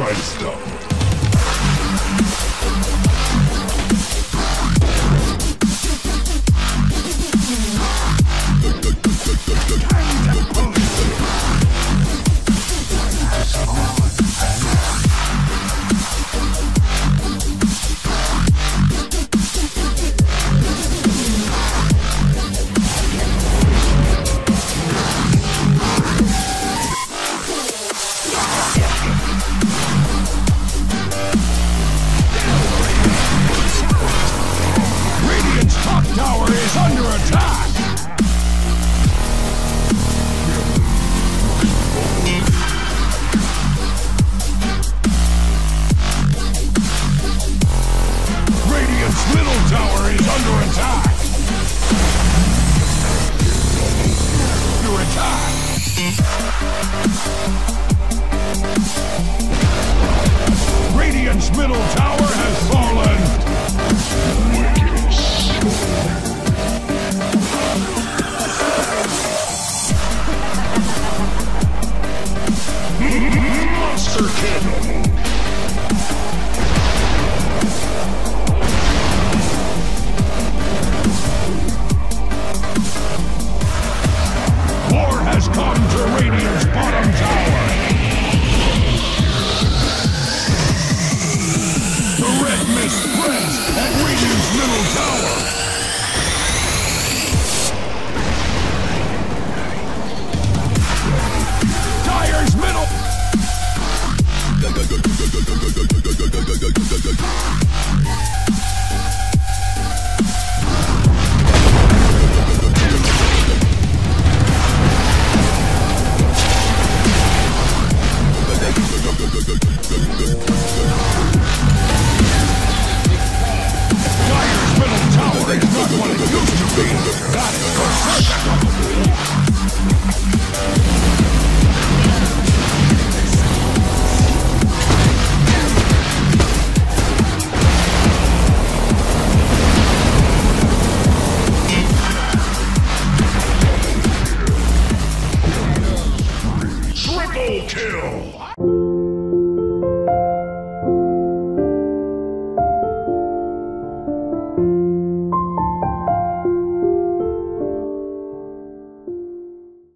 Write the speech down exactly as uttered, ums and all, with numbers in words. Grindstone. Kill!